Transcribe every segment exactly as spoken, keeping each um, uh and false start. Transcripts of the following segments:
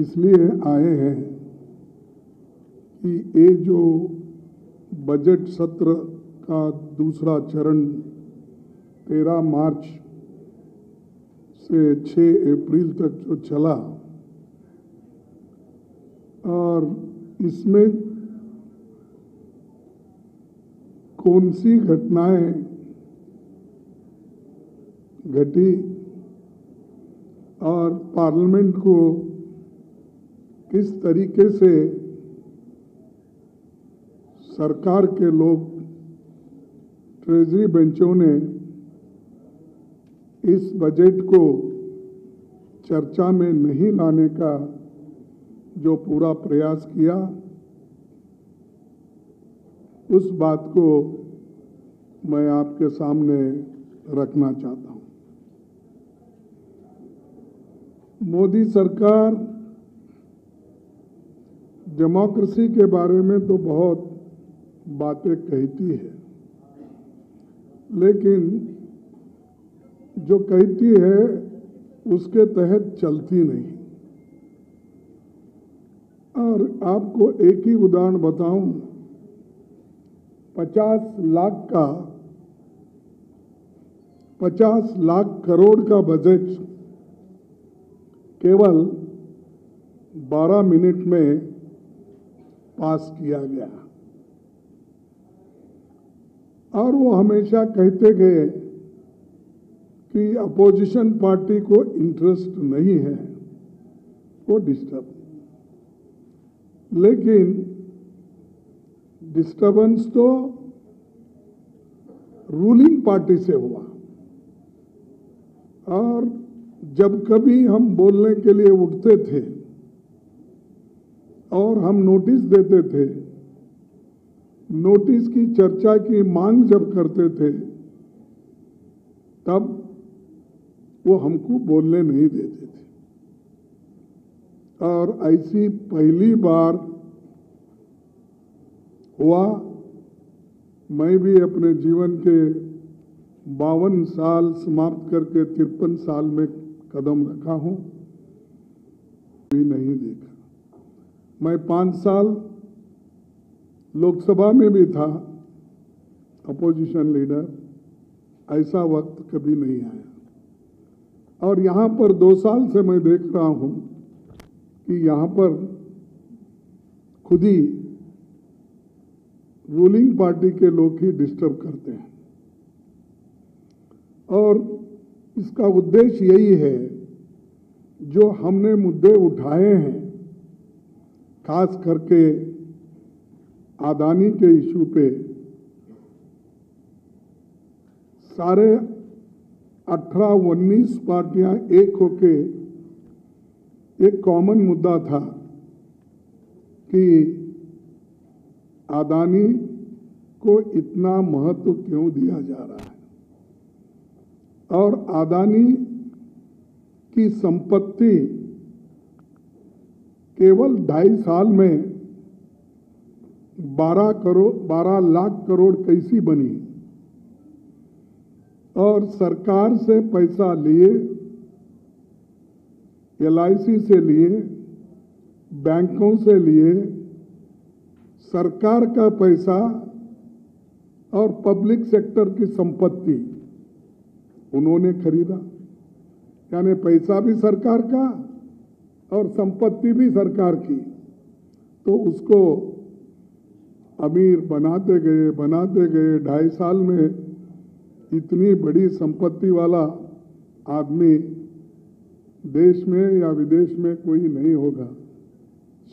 इसलिए आए हैं कि ये जो बजट सत्र का दूसरा चरण तेरह मार्च से छह अप्रैल तक जो चला, और इसमें कौन सी घटनाएं घटी और पार्लियामेंट को किस तरीके से सरकार के लोग, ट्रेजरी बेंचों ने इस बजट को चर्चा में नहीं लाने का जो पूरा प्रयास किया, उस बात को मैं आपके सामने रखना चाहता हूं। मोदी सरकार डेमोक्रेसी के बारे में तो बहुत बातें कहती है, लेकिन जो कहती है उसके तहत चलती नहीं। और आपको एक ही उदाहरण बताऊं, पचास लाख का पचास लाख करोड़ का बजट केवल बारह मिनट में पास किया गया। और वो हमेशा कहते गए कि अपोजिशन पार्टी को इंटरेस्ट नहीं है, वो डिस्टर्ब, लेकिन डिस्टर्बेंस तो रूलिंग पार्टी से हुआ। और जब कभी हम बोलने के लिए उठते थे और हम नोटिस देते थे, नोटिस की चर्चा की मांग जब करते थे, तब वो हमको बोलने नहीं देते थे। और ऐसी पहली बार हुआ, मैं भी अपने जीवन के बावन साल समाप्त करके तिरपन साल में कदम रखा हूँ, भी नहीं देखा। मैं पाँच साल लोकसभा में भी था अपोजिशन लीडर, ऐसा वक्त कभी नहीं आया। और यहाँ पर दो साल से मैं देख रहा हूँ कि यहाँ पर खुद ही रूलिंग पार्टी के लोग ही डिस्टर्ब करते हैं। और इसका उद्देश्य यही है, जो हमने मुद्दे उठाए हैं, खास करके अडानी के इशू पे, सारे अठारह उन्नीस पार्टियां एक होके एक कॉमन मुद्दा था कि अडानी को इतना महत्व क्यों दिया जा रहा है, और अडानी की संपत्ति केवल ढाई साल में बारह करोड़ बारह लाख करोड़ कैसी बनी, और सरकार से पैसा लिए, एल आई सी से लिए, बैंकों से लिए, सरकार का पैसा और पब्लिक सेक्टर की संपत्ति उन्होंने खरीदा। यानी पैसा भी सरकार का और संपत्ति भी सरकार की। तो उसको अमीर बनाते गए बनाते गए ढाई साल में इतनी बड़ी संपत्ति वाला आदमी देश में या विदेश में कोई नहीं होगा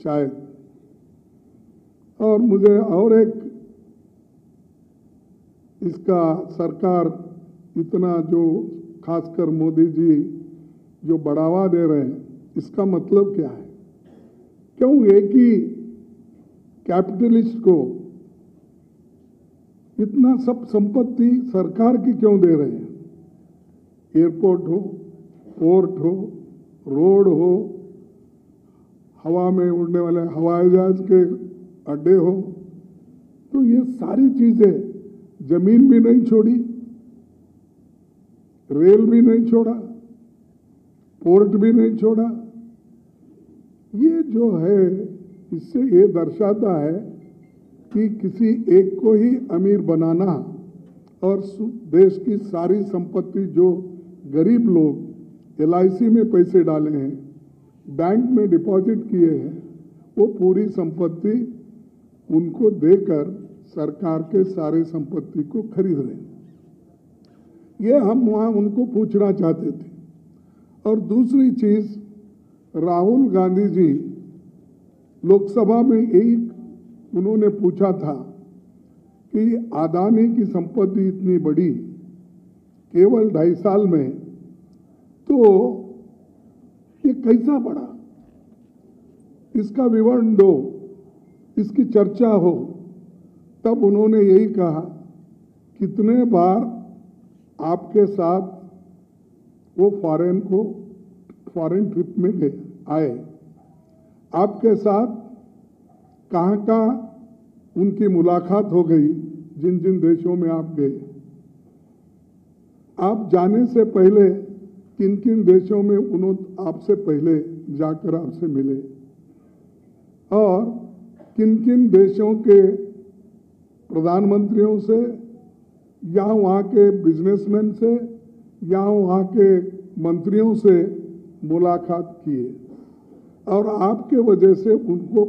शायद। और मुझे और एक इसका सरकार इतना जो खासकर मोदी जी जो बढ़ावा दे रहे हैं, इसका मतलब क्या है? क्यों एक ही कैपिटलिस्ट को इतना सब संपत्ति सरकार की क्यों दे रहे हैं? एयरपोर्ट हो, पोर्ट हो, रोड हो, हवा में उड़ने वाले हवाई जहाज के अड्डे हो, तो ये सारी चीजें, जमीन भी नहीं छोड़ी, रेल भी नहीं छोड़ा, पोर्ट भी नहीं छोड़ा, ये जो है इससे ये दर्शाता है कि किसी एक को ही अमीर बनाना और देश की सारी संपत्ति जो गरीब लोग एल आई सी में पैसे डाले हैं, बैंक में डिपॉजिट किए हैं, वो पूरी संपत्ति उनको देकर सरकार के सारे संपत्ति को खरीद रहे हैं। ये हम वहाँ उनको पूछना चाहते थे। और दूसरी चीज़, राहुल गांधी जी लोकसभा में एक उन्होंने पूछा था कि अडानी की संपत्ति इतनी बड़ी केवल ढाई साल में, तो ये कैसा बढ़ा, इसका विवरण दो, इसकी चर्चा हो। तब उन्होंने यही कहा, कितने बार आपके साथ वो फॉरेन को फॉरेन ट्रिप में गए आए, आपके साथ कहाँ कहाँ उनकी मुलाकात हो गई, जिन जिन देशों में आप गए, आप जाने से पहले किन किन देशों में उन्होंने आपसे पहले जाकर आपसे मिले और किन किन देशों के प्रधानमंत्रियों से या वहाँ के बिजनेसमैन से या वहाँ के मंत्रियों से मुलाकात किए और आपके वजह से उनको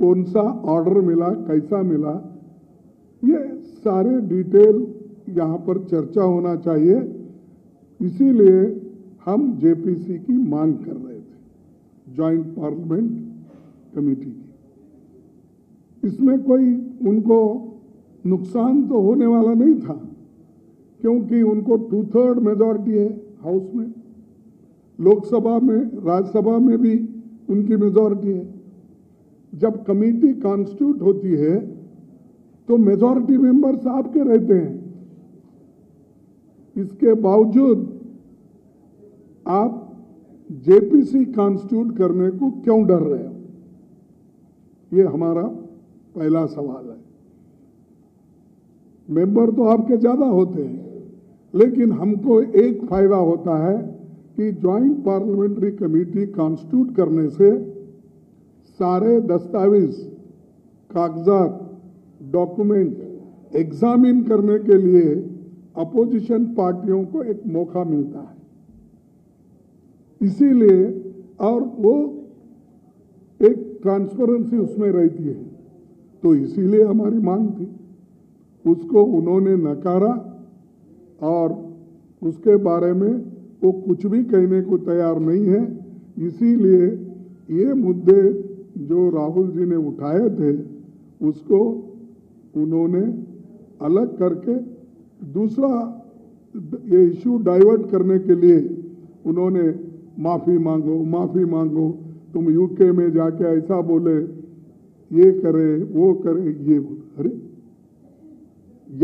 कौन सा ऑर्डर मिला, कैसा मिला, ये सारे डिटेल यहाँ पर चर्चा होना चाहिए। इसीलिए हम जे पी सी की मांग कर रहे थे, जॉइंट पार्लियामेंट कमेटी की। इसमें कोई उनको नुकसान तो होने वाला नहीं था, क्योंकि उनको टू थर्ड मेजॉरिटी है हाउस में, लोकसभा में, राज्यसभा में भी उनकी मेजॉरिटी है। जब कमेटी कॉन्स्टिट्यूट होती है तो मेजॉरिटी मेंबर्स आपके रहते हैं। इसके बावजूद आप जे पी सी कॉन्स्टिट्यूट करने को क्यों डर रहे हो, ये हमारा पहला सवाल है। मेंबर तो आपके ज़्यादा होते हैं, लेकिन हमको एक फायदा होता है कि ज्वाइंट पार्लियामेंट्री कमेटी कॉन्स्टिट्यूट करने से सारे दस्तावेज, कागजात, डॉक्यूमेंट एग्जामिन करने के लिए अपोजिशन पार्टियों को एक मौका मिलता है। इसीलिए और वो एक ट्रांसपेरेंसी उसमें रहती है, तो इसीलिए हमारी मांग थी। उसको उन्होंने नकारा और उसके बारे में वो कुछ भी कहने को तैयार नहीं है। इसीलिए ये मुद्दे जो राहुल जी ने उठाए थे उसको उन्होंने अलग करके दूसरा ये इशू डाइवर्ट करने के लिए उन्होंने माफ़ी मांगो, माफ़ी मांगो, तुम यू के में जाके ऐसा बोले, ये करे, वो करे, ये अरे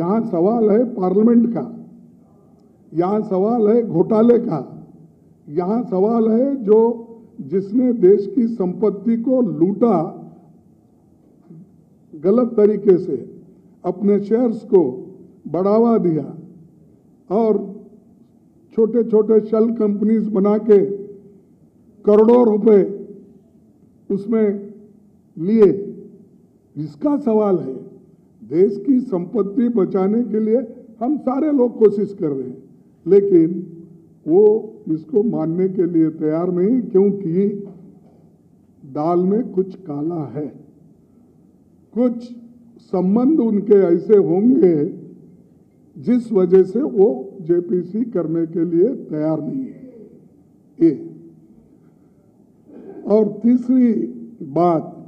यहाँ सवाल है पार्लियामेंट का, यहाँ सवाल है घोटाले का, यहाँ सवाल है जो जिसने देश की संपत्ति को लूटा गलत तरीके से, अपने शेयर्स को बढ़ावा दिया और छोटे छोटे शेल कंपनीज बना के करोड़ों रुपए उसमें लिए, इसका सवाल है। देश की संपत्ति बचाने के लिए हम सारे लोग कोशिश कर रहे हैं, लेकिन वो इसको मानने के लिए तैयार नहीं, क्योंकि दाल में कुछ काला है। कुछ संबंध उनके ऐसे होंगे जिस वजह से वो जे पी सी करने के लिए तैयार नहीं है। ये और तीसरी बात,